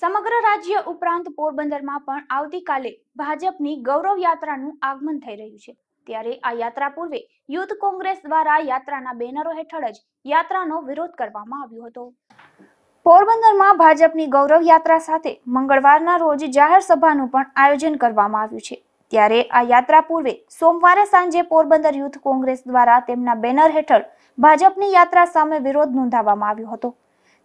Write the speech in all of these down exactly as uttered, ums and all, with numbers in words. સમગ્ર રાજ્ય ઉપરાંત પોરબંદરમાં પણ આવતીકાલે ભાજપની ગૌરવ યાત્રાનું આગમન થઈ રહ્યું છે। ત્યારે આ યાત્રા પૂર્વે યુથ કોંગ્રેસ દ્વારા યાત્રાના બેનરો હેઠળ જ યાત્રાનો વિરોધ કરવામાં આવ્યો હતો। પોરબંદરમાં ભાજપની ગૌરવ યાત્રા સાથે મંગળવારના રોજ જાહેર સભાનું પણ આયોજન કરવામાં આવ્યું છે। ત્યારે આ યાત્રા પૂર્વે સોમવારે સાંજે પોરબંદર યુથ કોંગ્રેસ દ્વારા તેમના બેનર હેઠળ ભાજપની યાત્રા સામે વિરોધ નોંધાવવામાં આવ્યો હતો।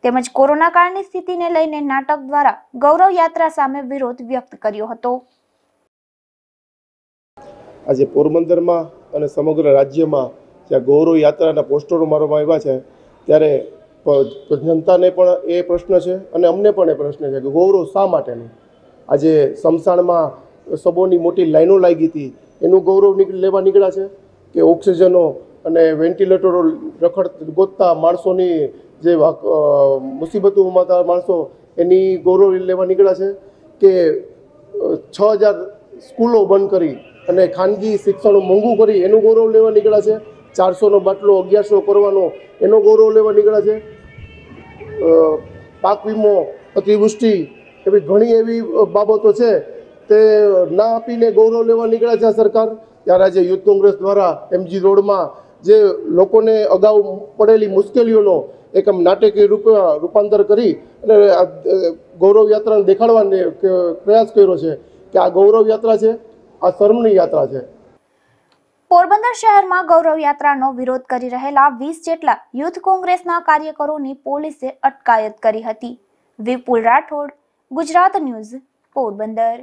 તેમજ કોરોના કાળની સ્થિતિને લઈને નાટક દ્વારા ગૌરવ યાત્રા સામે વિરોધ વ્યક્ત કર્યો હતો। આજે પોરબંદરમાં અને સમગ્ર રાજ્યમાં જે ગૌરવ યાત્રાના પોસ્ટરો મારવામાં આવ્યા છે, ત્યારે જનતાને પણ એ પ્રશ્ન છે અને અમને પણ એ પ્રશ્ન છે કે ગૌરવ શા માટેનું? આજે સમસાણમાં સબોની મોટી લાઈનો લાગી હતી, એનું ગૌરવ લેવા નીકળ્યા છે કે ઓક્સિજનો અને વેન્ટિલેટરો રખડ ગોતતા માણસોની જે મુસીબતોમાં હતા માણસો એની ગૌરવ લેવા નીકળ્યા છે કે છ હજાર સ્કૂલો બંધ કરી અને ખાનગી શિક્ષણ મોંઘું કરી એનું ગૌરવ લેવા નીકળ્યા છે। ચારસોનો બાટલો અગિયારસો કરવાનો એનો ગૌરવ લેવા નીકળ્યા છે। પાક વીમો, અતિવૃષ્ટિ એવી ઘણી એવી બાબતો છે તે ના આપીને ગૌરવ લેવા નીકળ્યા છે સરકાર। ત્યારે આજે યુથ કોંગ્રેસ દ્વારા એમજી રોડમાં જે લોકોને અગાઉ પડેલી મુશ્કેલીઓનો એક આમ નાટકીય રૂપ રૂપાંતર કરી અને ગૌરવ યાત્રાને દેખાડવાનો પ્રયાસ કર્યો છે કે આ ગૌરવ યાત્રા છે, આ શરમની યાત્રા છે। પોરબંદર શહેરમાં ગૌરવ યાત્રાનો વિરોધ કરી રહેલા વીસ જેટલા યુથ કોંગ્રેસના કાર્યકરોની પોલીસે અટકાયત કરી હતી। વિપુલ રાઠોડ, ગુજરાત ન્યૂઝ, પોરબંદર।